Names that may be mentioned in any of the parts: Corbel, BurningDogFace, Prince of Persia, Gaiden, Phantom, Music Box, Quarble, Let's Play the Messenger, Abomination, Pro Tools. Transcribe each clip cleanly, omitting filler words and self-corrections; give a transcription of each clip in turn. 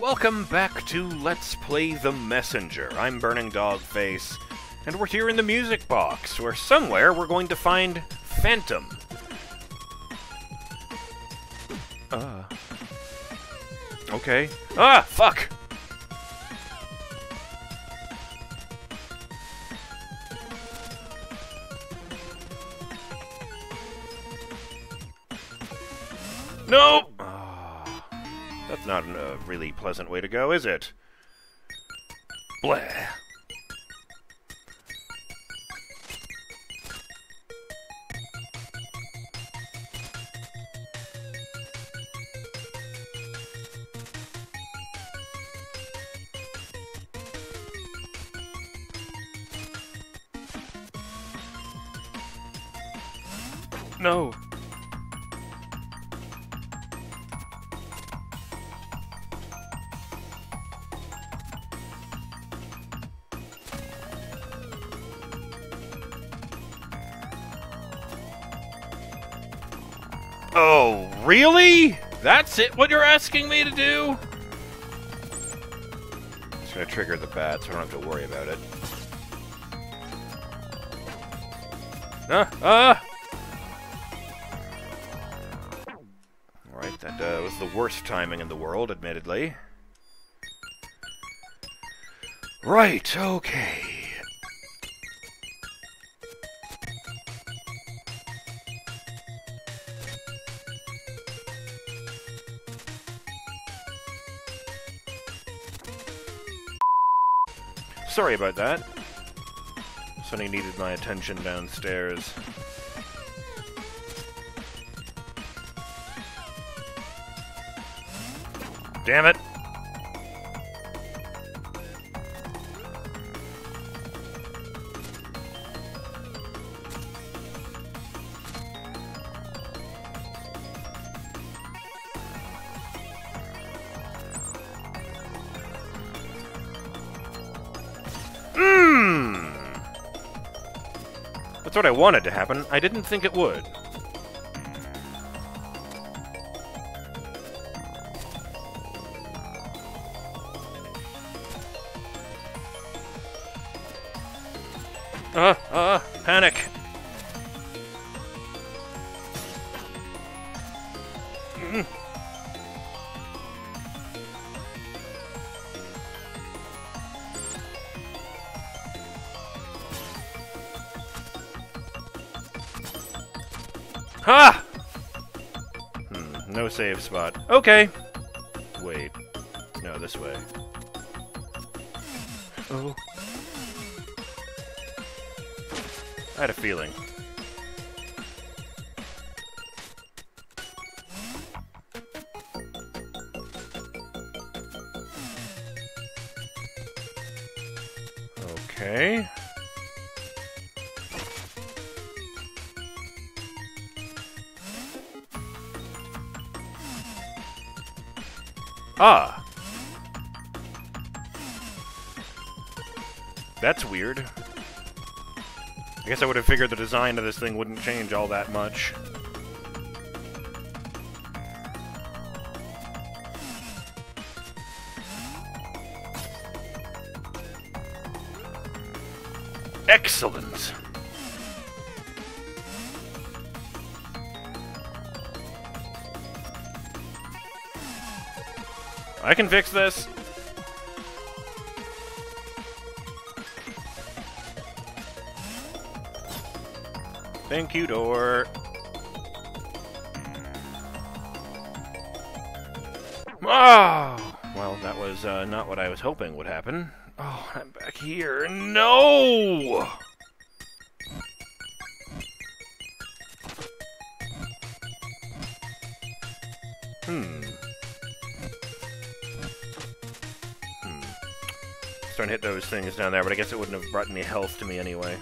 Welcome back to Let's Play the Messenger. I'm BurningDogFace, and we're here in the Music Box, where somewhere we're going to find Phantom. Okay. Ah! Fuck! No! Oh, that's not a really pleasant way to go, is it? Bleh. No! Oh, really? That's it, what you're asking me to do? It's gonna trigger the bat, so I don't have to worry about it. Alright, that was the worst timing in the world, admittedly. Right, okay. Sorry about that. Sonny needed my attention downstairs. Damn it! That's what I wanted to happen. I didn't think it would. Panic. Ha! No save spot. Okay. Wait. No, this way. Oh. I had a feeling. Okay. Ah! That's weird. I guess I would have figured the design of this thing wouldn't change all that much. Excellent! I can fix this! Thank you, door. Oh! Well, that was not what I was hoping would happen. Oh, I'm back here. No! Starting to hit those things down there, but I guess it wouldn't have brought any health to me anyway.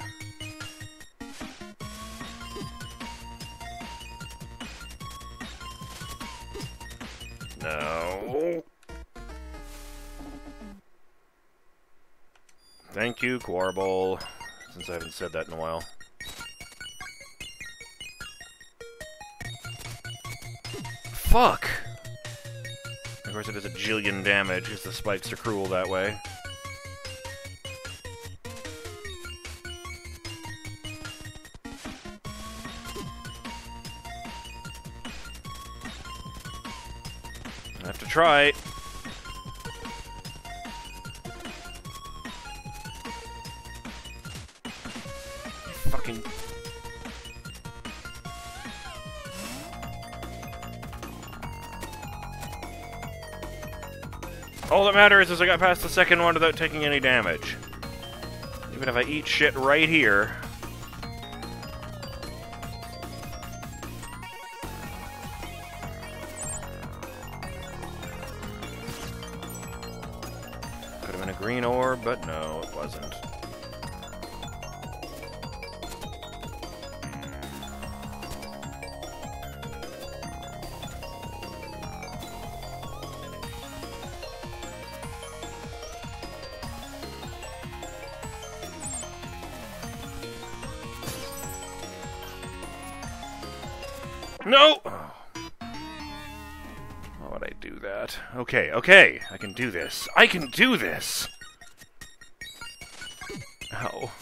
No. Thank you, Quarble. Since I haven't said that in a while. Fuck! course it does a jillion damage, because the spikes are cruel that way. I have to try. Fucking... All that matters is I got past the second one without taking any damage. Even if I eat shit right here... Could have been a green orb, but no, it wasn't. No! Why would I do that? Okay, okay. I can do this. I can do this! Ow.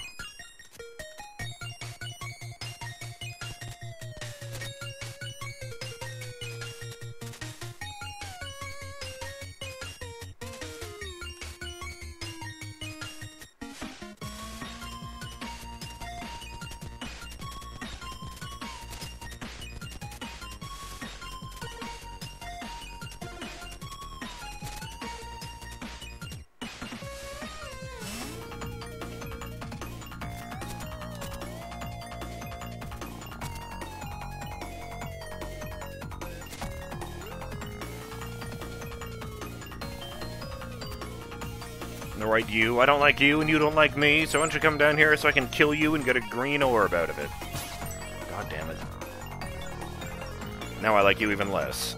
Alright, you. I don't like you, and you don't like me, so why don't you come down here so I can kill you and get a green orb out of it. God damn it. Now I like you even less.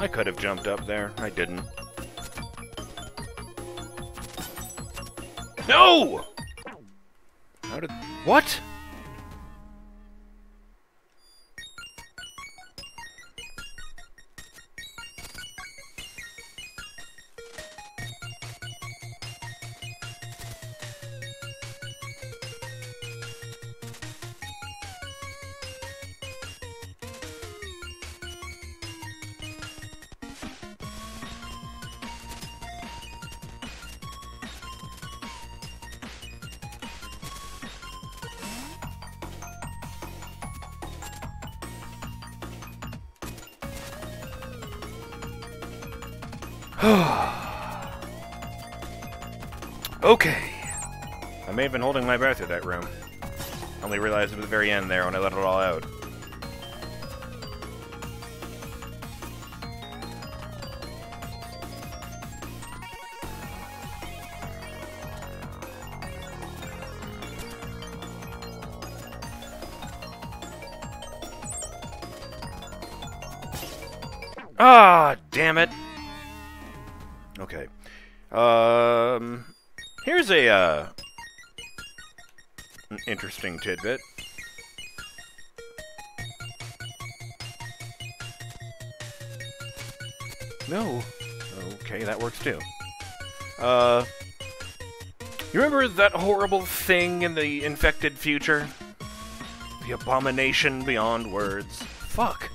I could have jumped up there. I didn't. No! How did... What? Okay. I may have been holding my breath through that room. I only realized it at the very end there when I let it all out. Ah, damn it. Okay. Here's a, an interesting tidbit. No. Okay, that works too. You remember that horrible thing in the infected future? The abomination beyond words. Fuck.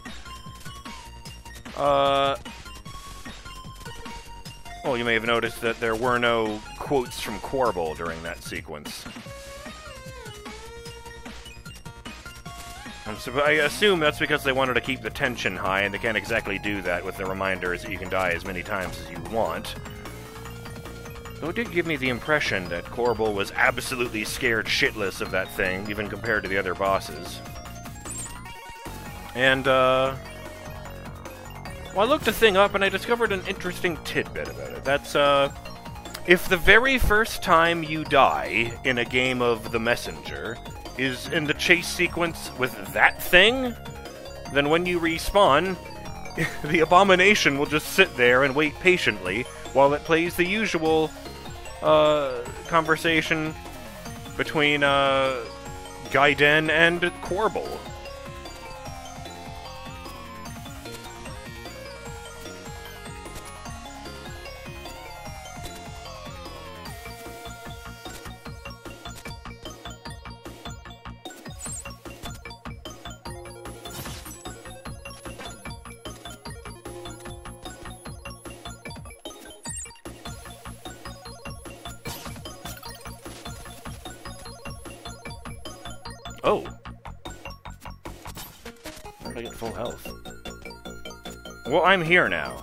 Well, you may have noticed that there were no quotes from Quarble during that sequence. I assume that's because they wanted to keep the tension high, and they can't exactly do that with the reminders that you can die as many times as you want. Though it did give me the impression that Corbel was absolutely scared shitless of that thing, even compared to the other bosses. And, well, I looked the thing up and I discovered an interesting tidbit about it. That's, if the very first time you die in a game of The Messenger is in the chase sequence with that thing, then when you respawn, the Abomination will just sit there and wait patiently while it plays the usual, conversation between, Gaiden and Quarble. Oh! How did I get full health? Well, I'm here now.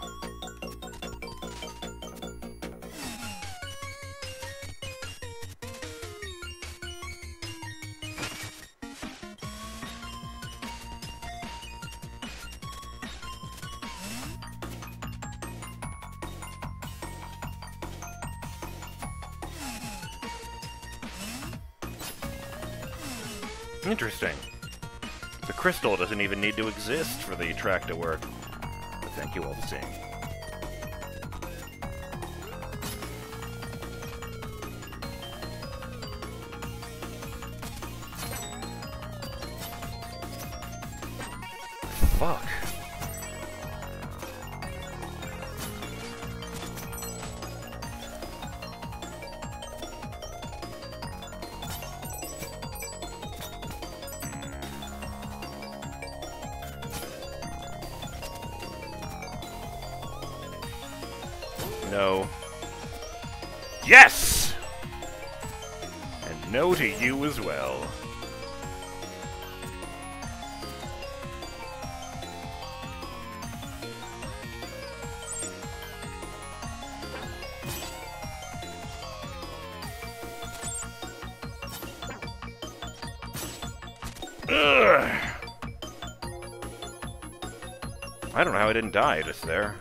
Interesting. The crystal doesn't even need to exist for the track to work. But thank you all the same. Fuck. No. Yes! And no to you as well. Ugh. I don't know how I didn't die just there.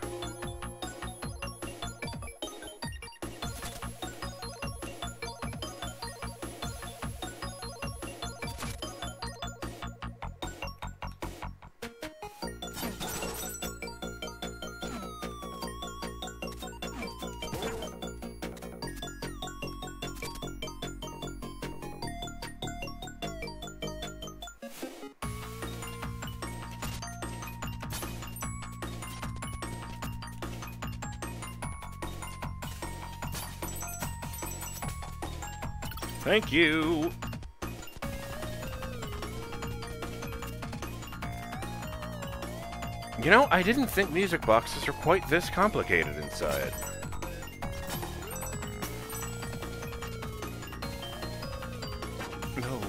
Thank you! You know, I didn't think music boxes are quite this complicated inside. No.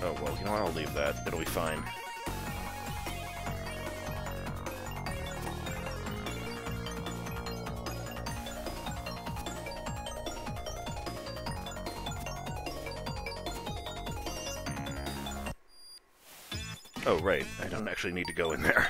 Oh well, you know what, I'll leave that. It'll be fine. Oh, right. I don't actually need to go in there.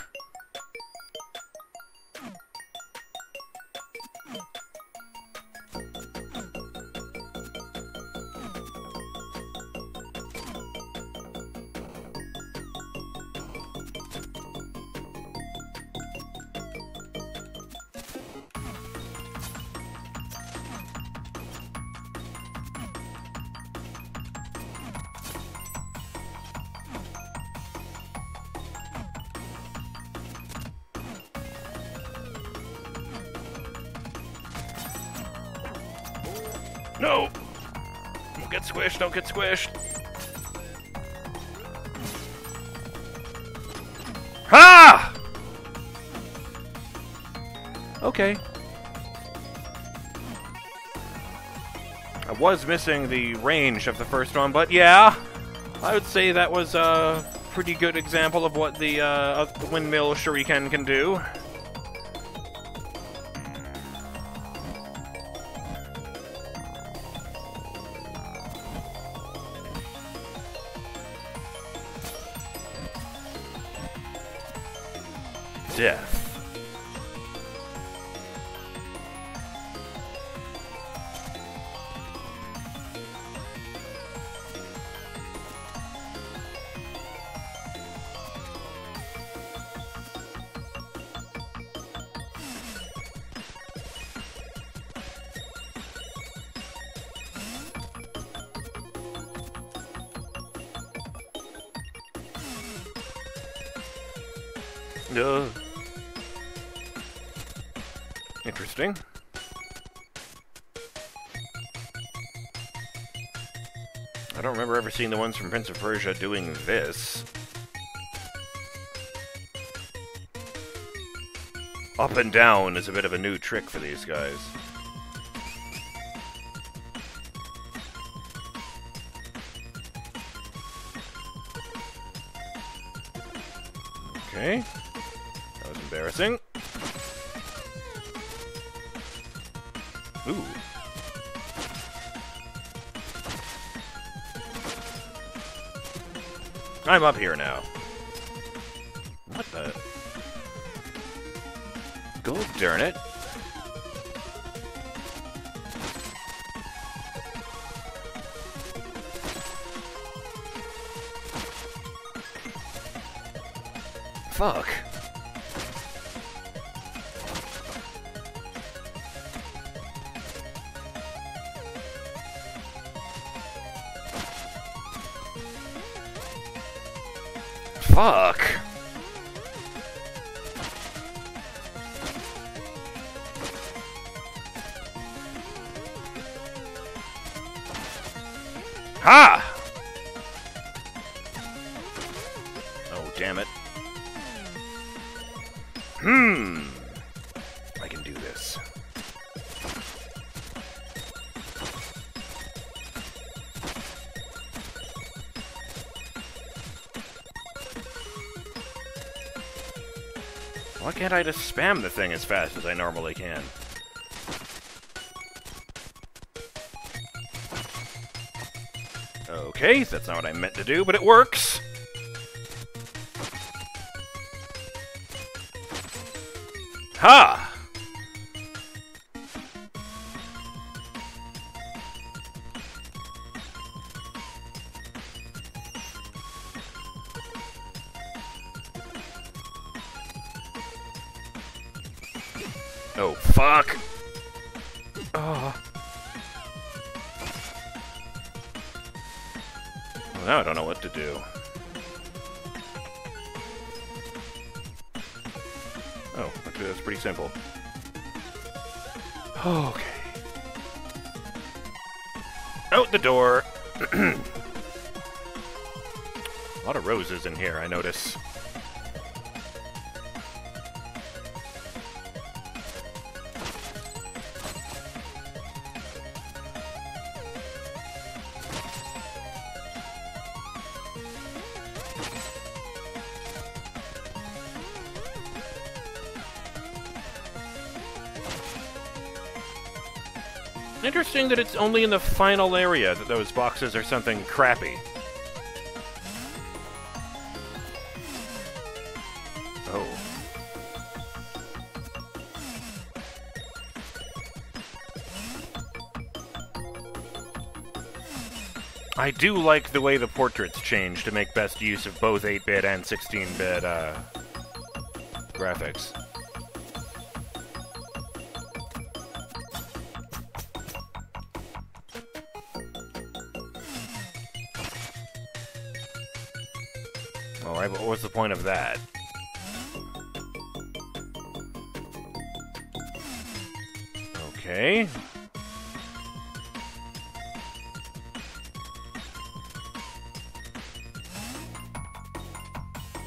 No! Don't get squished, don't get squished! Ha! Okay. I was missing the range of the first one, but yeah! I would say that was a pretty good example of what the windmill shuriken can do. death. Interesting. I don't remember ever seeing the ones from Prince of Persia doing this. Up and down is a bit of a new trick for these guys. Okay. That was embarrassing. Ooh. I'm up here now. What the? God darn it. Fuck. Fuck. Ha! Oh, damn it. I can do this. Why can't I just spam the thing as fast as I normally can? Okay, that's not what I meant to do, but it works! Ha! Oh, fuck! Oh. Well, now I don't know what to do. Oh, actually, that's pretty simple. Okay. Out the door! A lot of roses in here, I notice. Interesting that it's only in the final area that those boxes are something crappy. Oh. I do like the way the portraits change to make best use of both 8-bit and 16-bit graphics. Alright, but what was the point of that? Okay.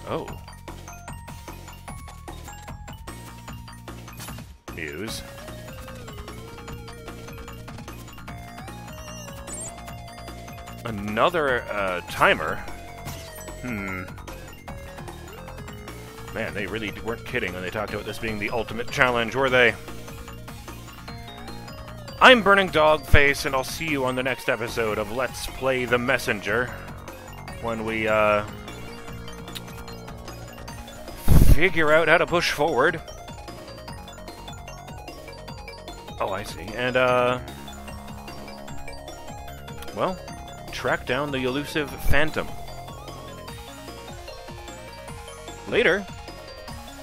Oh. Use. Another, timer? Hmm. Man, they really weren't kidding when they talked about this being the ultimate challenge, were they? I'm BurningDogFace, and I'll see you on the next episode of Let's Play the Messenger, when we, figure out how to push forward. Oh, I see. And, well, track down the elusive Phantom. Later.